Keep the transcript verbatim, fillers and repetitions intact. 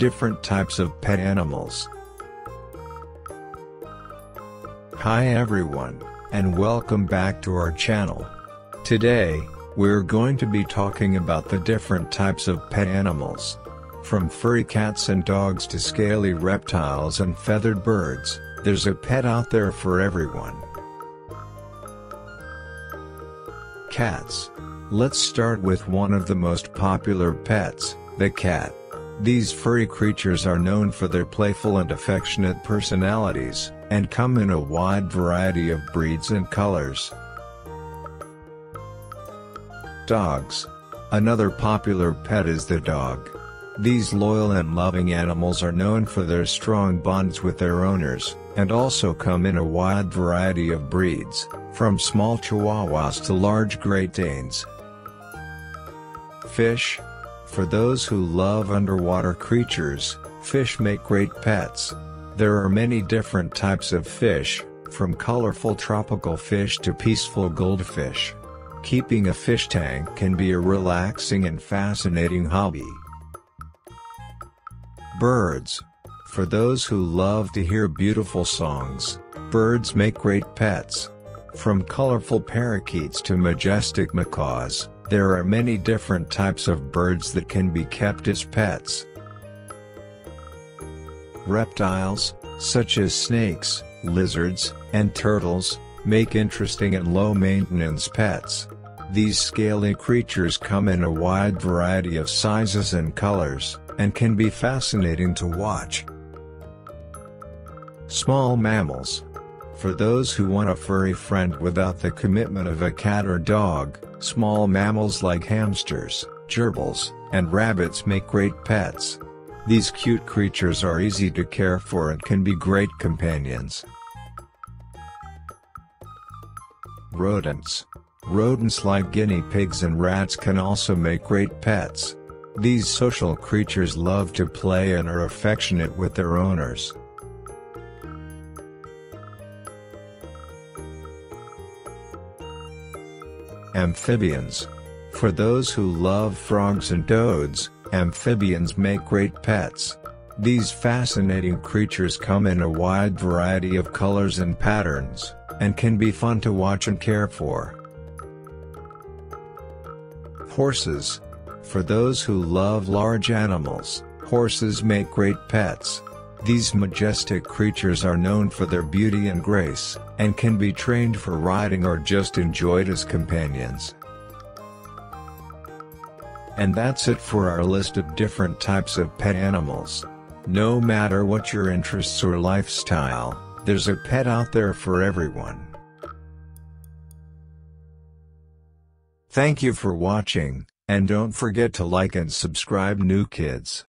Different types of pet animals. Hi everyone, and welcome back to our channel. Today, we're going to be talking about the different types of pet animals. From furry cats and dogs to scaly reptiles and feathered birds, there's a pet out there for everyone. Cats. Let's start with one of the most popular pets, the cat. These furry creatures are known for their playful and affectionate personalities, and come in a wide variety of breeds and colors. Dogs. Another popular pet is the dog. These loyal and loving animals are known for their strong bonds with their owners, and also come in a wide variety of breeds, from small Chihuahuas to large Great Danes. Fish. For those who love underwater creatures, fish make great pets. There are many different types of fish, from colorful tropical fish to peaceful goldfish. Keeping a fish tank can be a relaxing and fascinating hobby. Birds. For those who love to hear beautiful songs, birds make great pets. From colorful parakeets to majestic macaws, there are many different types of birds that can be kept as pets. Reptiles, such as snakes, lizards, and turtles, make interesting and low-maintenance pets. These scaly creatures come in a wide variety of sizes and colors, and can be fascinating to watch. Small mammals. For those who want a furry friend without the commitment of a cat or dog, small mammals like hamsters, gerbils, and rabbits make great pets. These cute creatures are easy to care for and can be great companions. Rodents. Rodents like guinea pigs and rats can also make great pets. These social creatures love to play and are affectionate with their owners. Amphibians. For those who love frogs and toads, amphibians make great pets. These fascinating creatures come in a wide variety of colors and patterns, and can be fun to watch and care for. Horses. For those who love large animals, horses make great pets. These majestic creatures are known for their beauty and grace, and can be trained for riding or just enjoyed as companions. And that's it for our list of different types of pet animals. No matter what your interests or lifestyle, there's a pet out there for everyone. Thank you for watching, and don't forget to like and subscribe NUKIDS.